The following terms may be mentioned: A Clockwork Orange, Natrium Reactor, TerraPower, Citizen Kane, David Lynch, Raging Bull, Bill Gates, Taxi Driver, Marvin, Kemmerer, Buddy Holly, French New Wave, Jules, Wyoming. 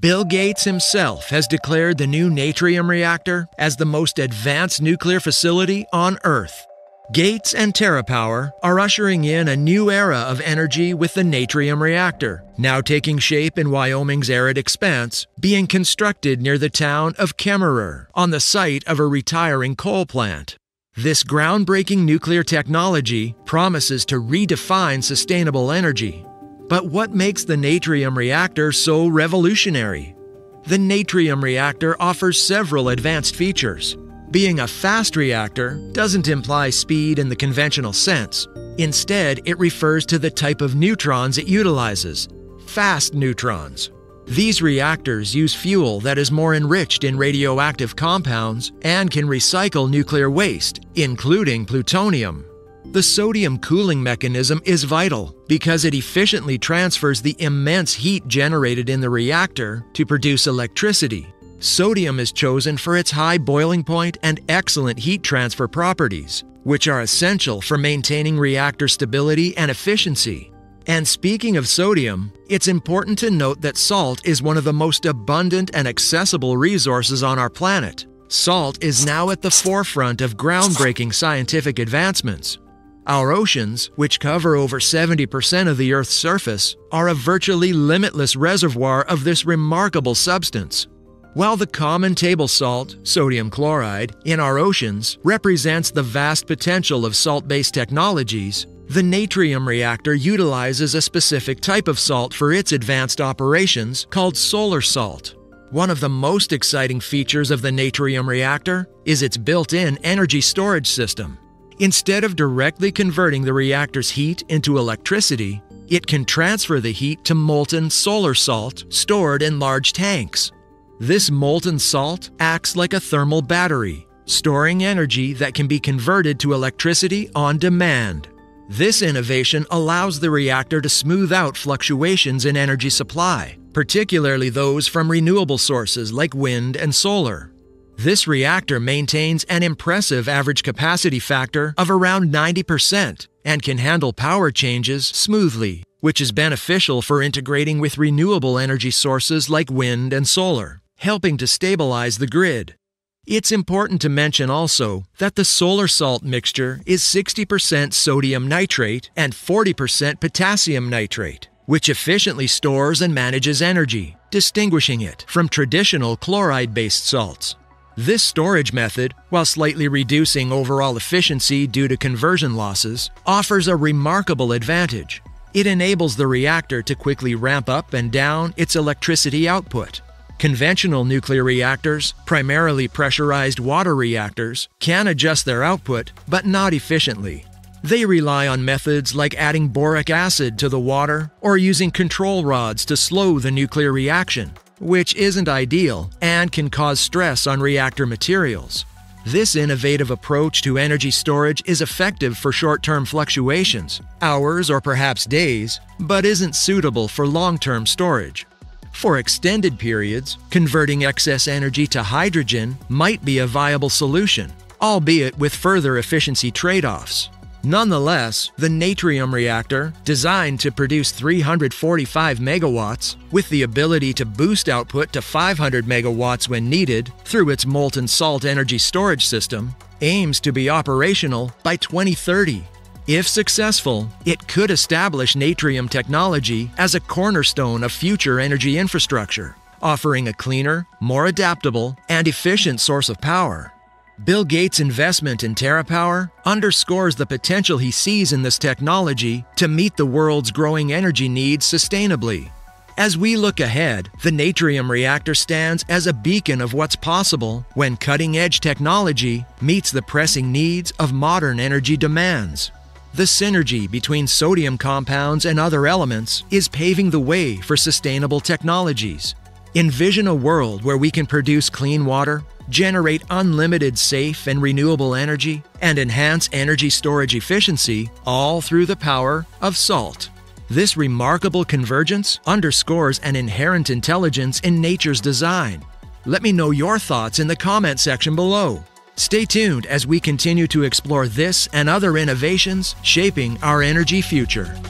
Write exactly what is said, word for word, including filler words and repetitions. Bill Gates himself has declared the new Natrium Reactor as the most advanced nuclear facility on Earth. Gates and TerraPower are ushering in a new era of energy with the Natrium Reactor, now taking shape in Wyoming's arid expanse, being constructed near the town of Kemmerer, on the site of a retiring coal plant. This groundbreaking nuclear technology promises to redefine sustainable energy. But what makes the Natrium Reactor so revolutionary? The Natrium Reactor offers several advanced features. Being a fast reactor doesn't imply speed in the conventional sense. Instead, it refers to the type of neutrons it utilizes, fast neutrons. These reactors use fuel that is more enriched in radioactive compounds and can recycle nuclear waste, including plutonium. The sodium cooling mechanism is vital because it efficiently transfers the immense heat generated in the reactor to produce electricity. Sodium is chosen for its high boiling point and excellent heat transfer properties, which are essential for maintaining reactor stability and efficiency. And speaking of sodium, it's important to note that salt is one of the most abundant and accessible resources on our planet. Salt is now at the forefront of groundbreaking scientific advancements. Our oceans, which cover over seventy percent of the Earth's surface, are a virtually limitless reservoir of this remarkable substance. While the common table salt, sodium chloride, in our oceans represents the vast potential of salt-based technologies, the Natrium Reactor utilizes a specific type of salt for its advanced operations called solar salt. One of the most exciting features of the Natrium Reactor is its built-in energy storage system. Instead of directly converting the reactor's heat into electricity, it can transfer the heat to molten solar salt stored in large tanks. This molten salt acts like a thermal battery, storing energy that can be converted to electricity on demand. This innovation allows the reactor to smooth out fluctuations in energy supply, particularly those from renewable sources like wind and solar. This reactor maintains an impressive average capacity factor of around ninety percent and can handle power changes smoothly, which is beneficial for integrating with renewable energy sources like wind and solar, helping to stabilize the grid. It's important to mention also that the solar salt mixture is sixty percent sodium nitrate and forty percent potassium nitrate, which efficiently stores and manages energy, distinguishing it from traditional chloride-based salts. This storage method, while slightly reducing overall efficiency due to conversion losses, offers a remarkable advantage. It enables the reactor to quickly ramp up and down its electricity output. Conventional nuclear reactors, primarily pressurized water reactors, can adjust their output, but not efficiently. They rely on methods like adding boric acid to the water or using control rods to slow the nuclear reaction, which isn't ideal and can cause stress on reactor materials. This innovative approach to energy storage is effective for short-term fluctuations, hours or perhaps days, but isn't suitable for long-term storage. For extended periods, converting excess energy to hydrogen might be a viable solution, albeit with further efficiency trade-offs. Nonetheless, the Natrium Reactor, designed to produce three hundred forty-five megawatts, with the ability to boost output to five hundred megawatts when needed through its molten salt energy storage system, aims to be operational by twenty thirty. If successful, it could establish natrium technology as a cornerstone of future energy infrastructure, offering a cleaner, more adaptable, and efficient source of power. Bill Gates' investment in TerraPower underscores the potential he sees in this technology to meet the world's growing energy needs sustainably. As we look ahead, the Natrium Reactor stands as a beacon of what's possible when cutting-edge technology meets the pressing needs of modern energy demands. The synergy between sodium compounds and other elements is paving the way for sustainable technologies. Envision a world where we can produce clean water, generate unlimited safe and renewable energy, and enhance energy storage efficiency, all through the power of salt. This remarkable convergence underscores an inherent intelligence in nature's design. Let me know your thoughts in the comment section below. Stay tuned as we continue to explore this and other innovations shaping our energy future.